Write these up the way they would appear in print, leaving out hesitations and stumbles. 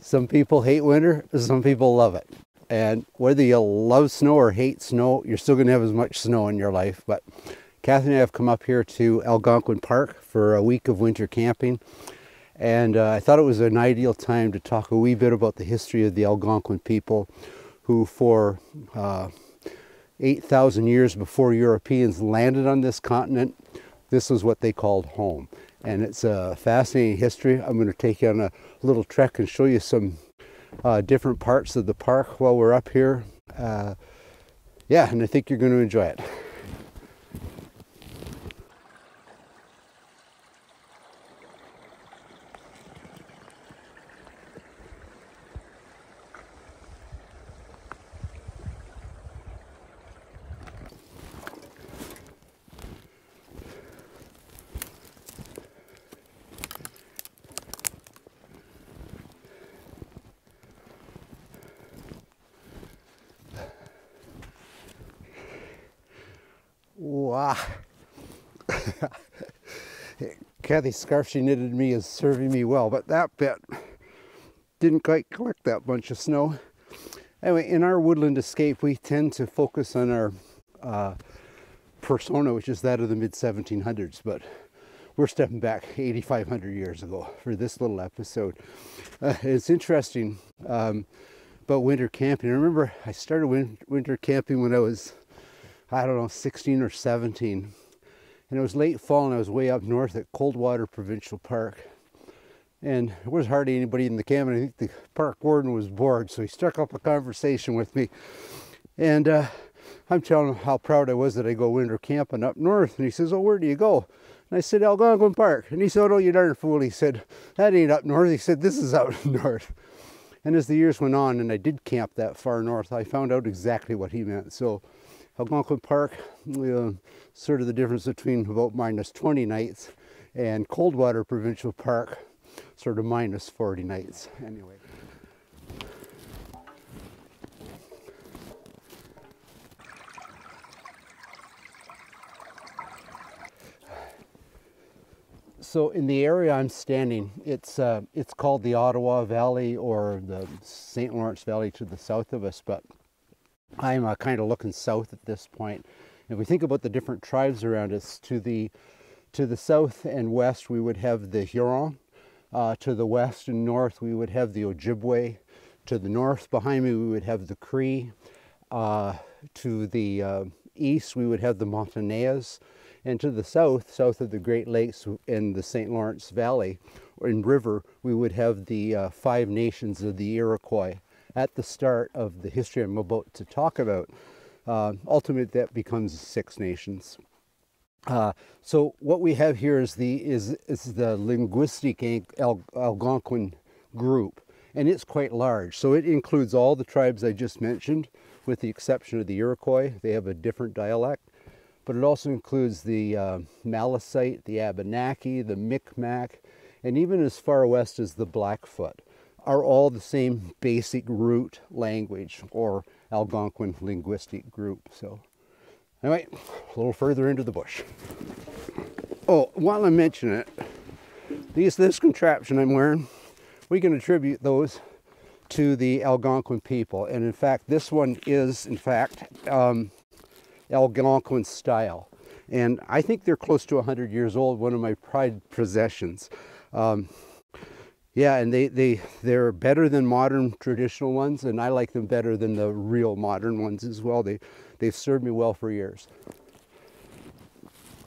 Some people hate winter, some people love it. And whether you love snow or hate snow, you're still gonna have as much snow in your life. But Kathy and I have come up here to Algonquin Park for a week of winter camping. And I thought it was an ideal time to talk a wee bit about the history of the Algonquin people, who for 8,000 years before Europeans landed on this continent, this was what they called home. And it's a fascinating history. I'm going to take you on a little trek and show you some different parts of the park while we're up here. Yeah, and I think you're going to enjoy it. Wow. Kathy's scarf she knitted me is serving me well, but that bit didn't quite collect that bunch of snow. Anyway, in our woodland escape, we tend to focus on our persona, which is that of the mid-1700s, but we're stepping back 8,500 years ago for this little episode. It's interesting about winter camping. I remember I started winter camping when I was, I don't know, 16 or 17. And it was late fall and I was way up north at Coldwater Provincial Park. And there was hardly anybody in the camp, and I think the park warden was bored, so he struck up a conversation with me. And I'm telling him how proud I was that I go winter camping up north. And he says, "Oh, where do you go?" And I said, "Algonquin Park." And he said, "Oh, no, you darn fool." He said, "That ain't up north." He said, "This is out north." And as the years went on and I did camp that far north, I found out exactly what he meant. So Algonquin Park, sort of the difference between about minus 20 nights, and Coldwater Provincial Park, sort of minus 40 nights. Anyway. So in the area I'm standing, it's called the Ottawa Valley, or the St. Lawrence Valley to the south of us, but I'm kind of looking south at this point. If we think about the different tribes around us, to the south and west we would have the Huron, to the west and north we would have the Ojibwe, to the north behind me we would have the Cree, to the east we would have the Montagnais, and to the south of the Great Lakes and the St. Lawrence Valley, or in river, we would have the Five Nations of the Iroquois. At the start of the history I'm about to talk about, ultimately that becomes Six Nations. So what we have here is the linguistic Algonquin group, and it's quite large. So it includes all the tribes I just mentioned, with the exception of the Iroquois. They have a different dialect, but it also includes the Maliseet, the Abenaki, the Mi'kmaq, and even as far west as the Blackfoot, are all the same basic root language or Algonquin linguistic group. So anyway, a little further into the bush. Oh, while I mention it, this contraption I'm wearing, we can attribute those to the Algonquin people. And in fact, this one is in fact Algonquin style. And I think they're close to 100 years old, one of my pride possessions. Yeah, and they're better than modern traditional ones, and I like them better than the real modern ones as well. They've served me well for years.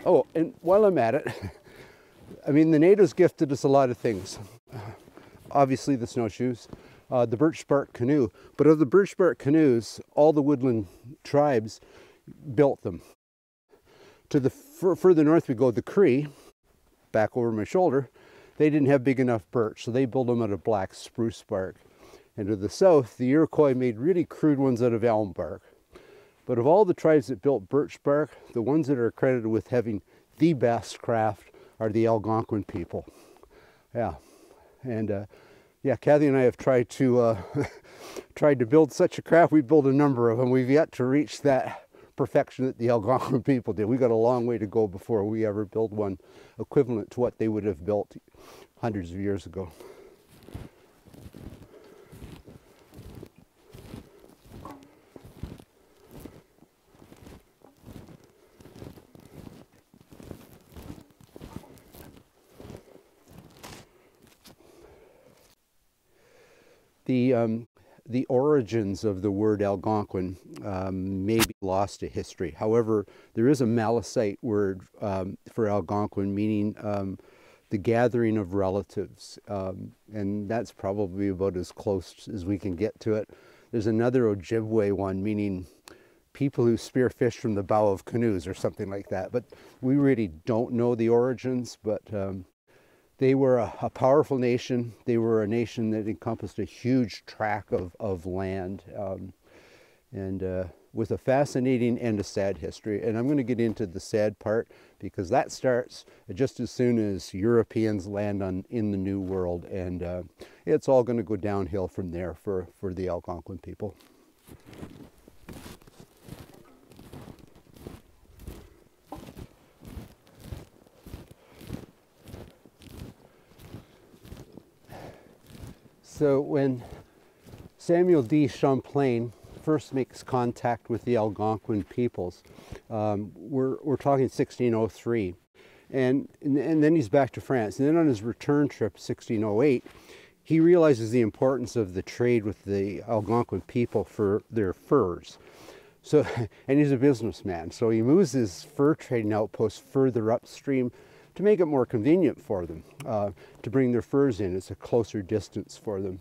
Oh, and while I'm at it, I mean, the natives gifted us a lot of things. Obviously the snowshoes, the birch bark canoe, but of the birch bark canoes, all the woodland tribes built them. To the further north we go, the Cree, back over my shoulder, they didn't have big enough birch, so they built them out of black spruce bark. And to the south, the Iroquois made really crude ones out of elm bark. But of all the tribes that built birch bark, the ones that are credited with having the best craft are the Algonquin people. Yeah, and yeah, Kathy and I have tried to tried to build such a craft. We built a number of them. We've yet to reach that perfection that the Algonquin people did. We got a long way to go before we ever build one equivalent to what they would have built hundreds of years ago. The origins of the word Algonquin may be lost to history. However, there is a Maliseet word for Algonquin, meaning the gathering of relatives, and that's probably about as close as we can get to it. There's another Ojibwe one, meaning people who spear fish from the bow of canoes or something like that. But we really don't know the origins, but they were a powerful nation. They were a nation that encompassed a huge tract of land, and with a fascinating and a sad history. And I'm going to get into the sad part because that starts just as soon as Europeans land in the New World, and it's all going to go downhill from there for the Algonquin people. So when Samuel de Champlain first makes contact with the Algonquin peoples, we're talking 1603, and then he's back to France. And then on his return trip, 1608, he realizes the importance of the trade with the Algonquin people for their furs. So, and he's a businessman, so he moves his fur trading outpost further upstream to make it more convenient for them, to bring their furs in. It's a closer distance for them.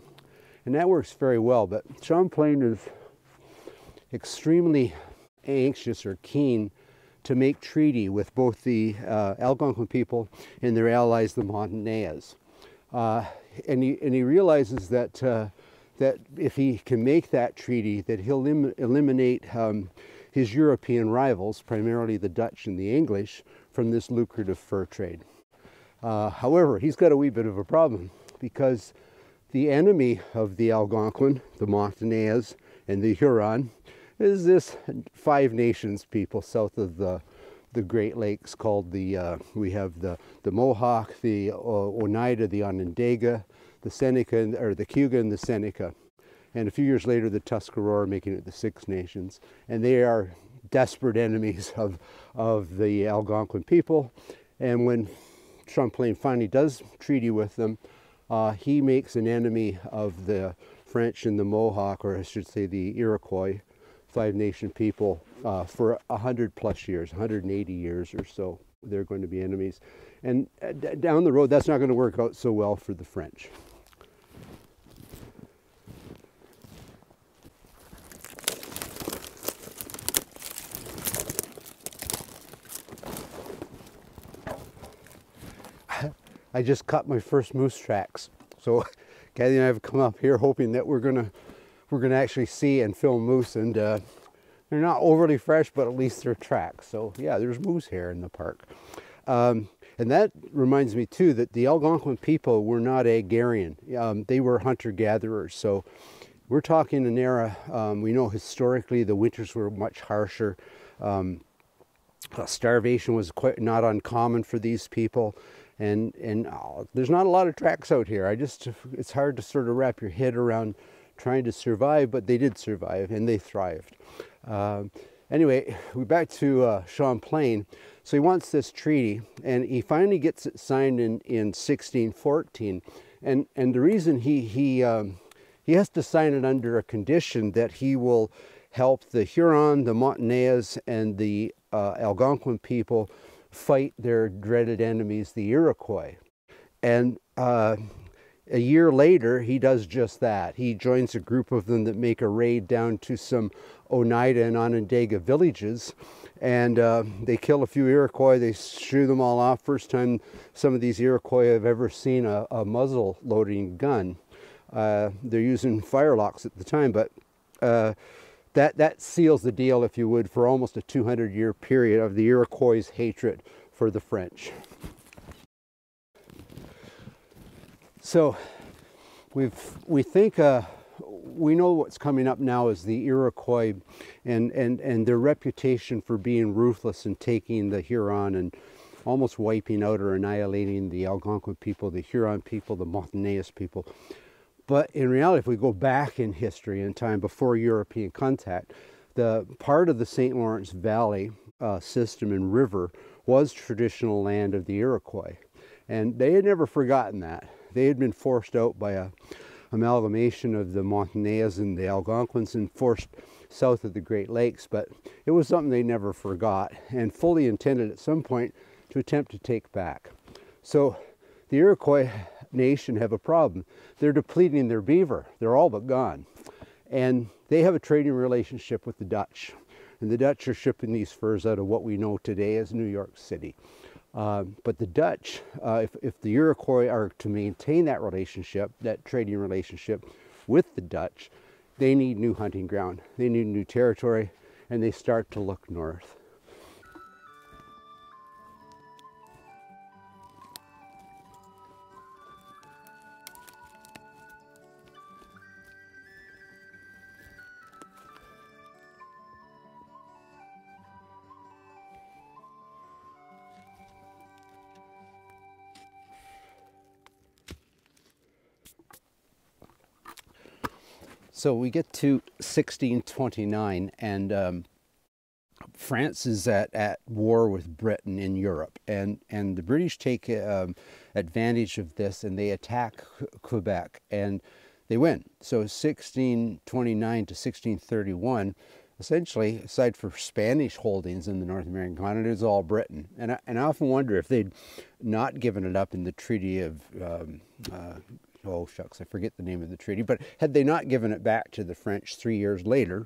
And that works very well, but Champlain is extremely anxious or keen to make treaty with both the Algonquin people and their allies, the Montagnais. And he realizes that, that if he can make that treaty, that he'll eliminate his European rivals, primarily the Dutch and the English, from this lucrative fur trade. However, he's got a wee bit of a problem because the enemy of the Algonquin, the Montagnais, and the Huron is this Five Nations people south of the Great Lakes called the, we have the Mohawk, the Oneida, the Onondaga, the Seneca, or the Cayuga and the Seneca. And a few years later, the Tuscarora, making it the Six Nations. And they are desperate enemies of the Algonquin people. And when Champlain finally does treaty with them, he makes an enemy of the French and the Mohawk, or I should say the Iroquois, Five Nation people, for 100+ years, 180 years or so. They're going to be enemies. And down the road, that's not going to work out so well for the French. I just caught my first moose tracks. So Kathy and I have come up here hoping that we're gonna actually see and film moose, and they're not overly fresh, but at least they're tracks. So yeah, there's moose hair in the park. And that reminds me too that the Algonquin people were not agrarian. They were hunter-gatherers. So we're talking an era, we know historically the winters were much harsher. Starvation was quite not uncommon for these people. And there's not a lot of tracks out here. It's hard to sort of wrap your head around trying to survive, but they did survive and they thrived. Anyway, we're back to Champlain. So he wants this treaty, and he finally gets it signed in 1614. And the reason he has to sign it under a condition that he will help the Huron, the Montagnais, and the Algonquin people fight their dreaded enemies, the Iroquois. And a year later, he does just that. He joins a group of them that make a raid down to some Oneida and Onondaga villages, and they kill a few Iroquois. They shoo them all off. First time some of these Iroquois have ever seen a muzzle-loading gun. They're using firelocks at the time, but that seals the deal, if you would, for almost a 200-year period of the Iroquois' hatred for the French. So we know what's coming up now is the Iroquois and their reputation for being ruthless and taking the Huron and almost wiping out or annihilating the Algonquin people, the Huron people, the Montagnais people. But in reality, if we go back in history and time before European contact, the part of the St. Lawrence Valley system and river was traditional land of the Iroquois. And they had never forgotten that. They had been forced out by a, amalgamation of the Montagnais and the Algonquins and forced south of the Great Lakes, but it was something they never forgot and fully intended at some point to attempt to take back. So the Iroquois nation have a problem. They're depleting their beaver. They're all but gone. And they have a trading relationship with the Dutch. And the Dutch are shipping these furs out of what we know today as New York City. But the Dutch, if the Iroquois are to maintain that relationship, that trading relationship with the Dutch, they need new hunting ground, they need new territory, and they start to look north. So we get to 1629, and France is at war with Britain in Europe, and the British take advantage of this, and they attack Quebec, and they win. So 1629 to 1631, essentially, aside for Spanish holdings in the North American continent, is all Britain. And I often wonder if they'd not given it up in the Treaty of oh shucks, I forget the name of the treaty, but had they not given it back to the French 3 years later,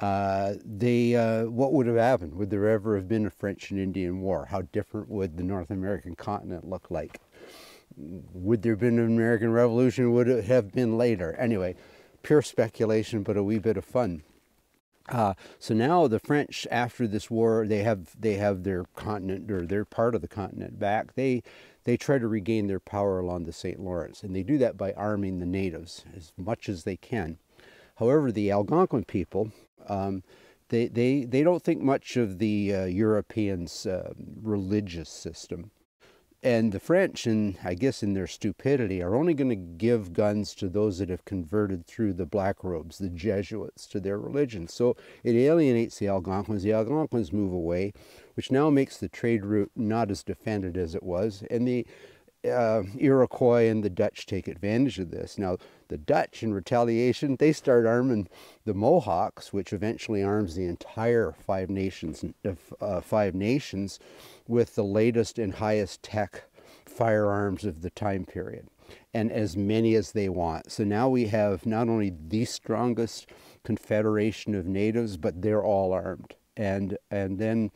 what would have happened? Would there ever have been a French and Indian War? How different would the North American continent look like? Would there have been an American Revolution? Would it have been later? Anyway, pure speculation, but a wee bit of fun. So now the French, after this war, they have their continent, or their part of the continent, back. They try to regain their power along the St. Lawrence, and they do that by arming the natives as much as they can. However, the Algonquin people, they don't think much of the Europeans' religious system. And the French, and I guess in their stupidity, are only going to give guns to those that have converted through the Black Robes, the Jesuits, to their religion. So it alienates the Algonquins. The Algonquins move away, which now makes the trade route not as defended as it was. And the Iroquois and the Dutch take advantage of this. Now, the Dutch, in retaliation, they start arming the Mohawks, which eventually arms the entire Five Nations with the latest and highest tech firearms of the time period, and as many as they want. So now we have not only the strongest confederation of natives, but they're all armed. And then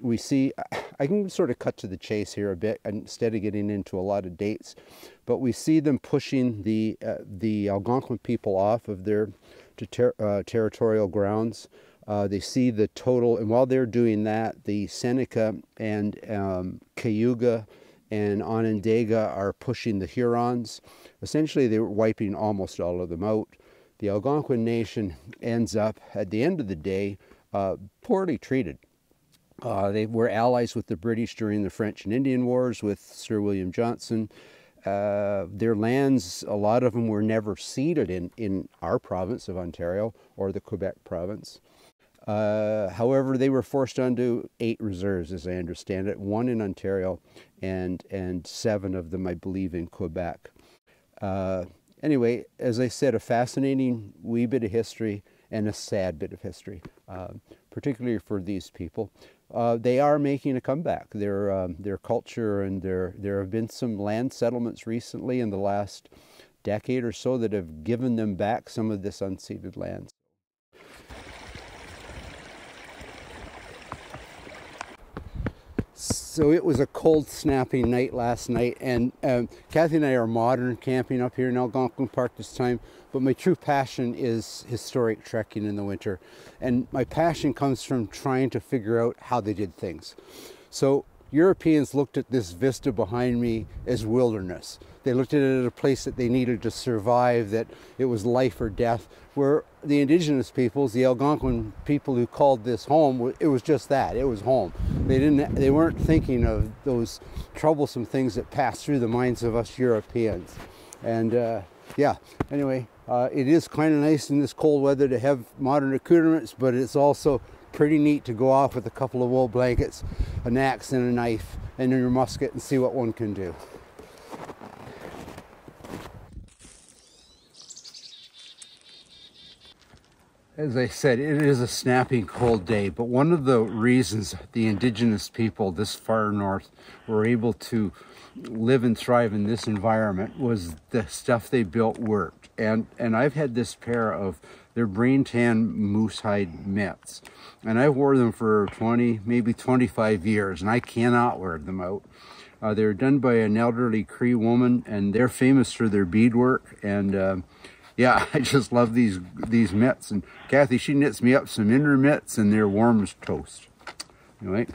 we see, I can sort of cut to the chase here a bit instead of getting into a lot of dates, but we see them pushing the Algonquin people off of their territorial grounds. They see the total, and while they're doing that, the Seneca and Cayuga and Onondaga are pushing the Hurons. Essentially, they were wiping almost all of them out. The Algonquin nation ends up, at the end of the day, poorly treated. They were allies with the British during the French and Indian Wars with Sir William Johnson. Their lands, a lot of them were never ceded in our province of Ontario or the Quebec province. However, they were forced onto 8 reserves, as I understand it, 1 in Ontario and 7 of them, I believe, in Quebec. Anyway, as I said, a fascinating wee bit of history and a sad bit of history, particularly for these people. They are making a comeback. Their culture, and there have been some land settlements recently in the last decade or so that have given them back some of this unceded land. So it was a cold, snapping night last night, and Kathy and I are modern camping up here in Algonquin Park this time, but my true passion is historic trekking in the winter, and my passion comes from trying to figure out how they did things. So Europeans looked at this vista behind me as wilderness. They looked at it as a place that they needed to survive, that it was life or death, where the indigenous peoples, the Algonquin people who called this home, it was just that, it was home. They weren't thinking of those troublesome things that passed through the minds of us Europeans. And yeah, anyway, it is kind of nice in this cold weather to have modern accoutrements, but it's also pretty neat to go off with a couple of wool blankets, an axe and a knife, and your musket, and see what one can do. As I said, it is a snapping cold day, but one of the reasons the indigenous people this far north were able to live and thrive in this environment was the stuff they built worked. And I've had this pair of their brain tan moose hide mitts, and I wore them for 20, maybe 25 years, and I cannot wear them out. They were done by an elderly Cree woman, and they're famous for their beadwork, and yeah, I just love these mitts. And Kathy, she knits me up some inner mitts, and they're warm as toast. Anyway,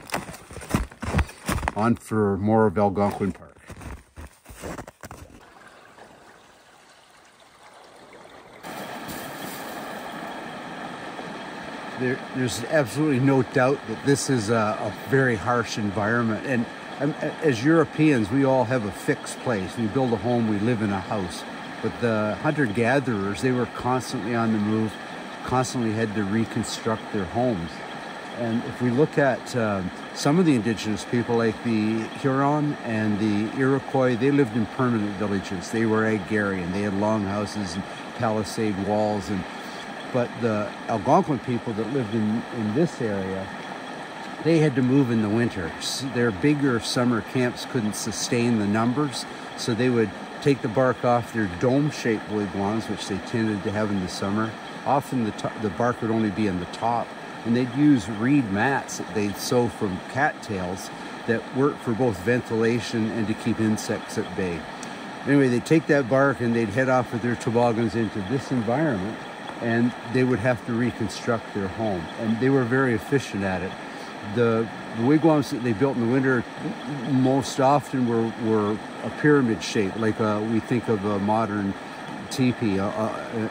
on for more of Algonquin Park. There's absolutely no doubt that this is a very harsh environment. And as Europeans, we all have a fixed place. We build a home, we live in a house. But the hunter-gatherers, they were constantly on the move, constantly had to reconstruct their homes. And if we look at some of the indigenous people, like the Huron and the Iroquois, they lived in permanent villages. They were agrarian. They had long houses and palisade walls. But the Algonquin people that lived in this area, they had to move in the winters. Their bigger summer camps couldn't sustain the numbers, so they would take the bark off their dome-shaped wigwams, which they tended to have in the summer. Often the bark would only be on the top, and they'd use reed mats that they'd sew from cattails that worked for both ventilation and to keep insects at bay. Anyway, they'd take that bark and they'd head off with their toboggans into this environment, and they would have to reconstruct their home, and they were very efficient at it. The wigwams that they built in the winter most often were a pyramid shape, like we think of a modern teepee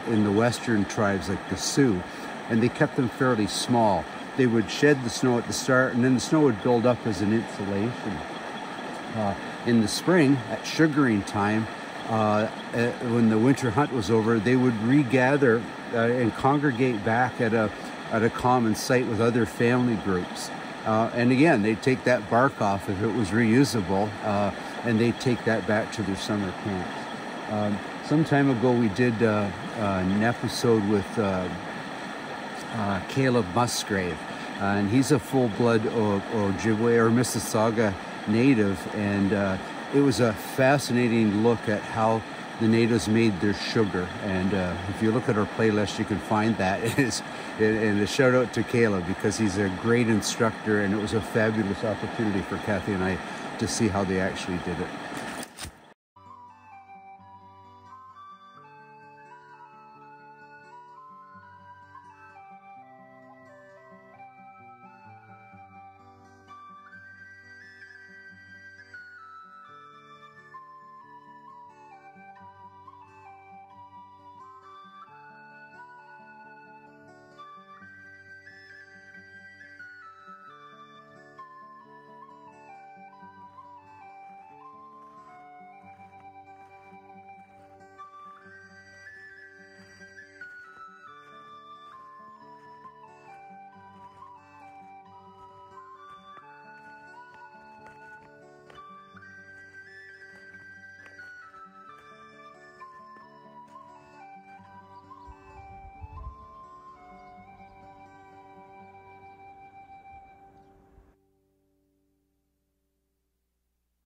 in the western tribes like the Sioux, and they kept them fairly small. They would shed the snow at the start, and then the snow would build up as an insulation. In the spring, at sugaring time, when the winter hunt was over, they would regather and congregate back at a common site with other family groups. And again, they'd take that bark off if it was reusable, and they'd take that back to their summer camps. Some time ago, we did an episode with Caleb Musgrave, and he's a full-blood Ojibwe or Mississauga native, and it was a fascinating look at how the natives made their sugar. And if you look at our playlist, you can find that. And a shout out to Caleb, because he's a great instructor, and it was a fabulous opportunity for Kathy and I to see how they actually did it.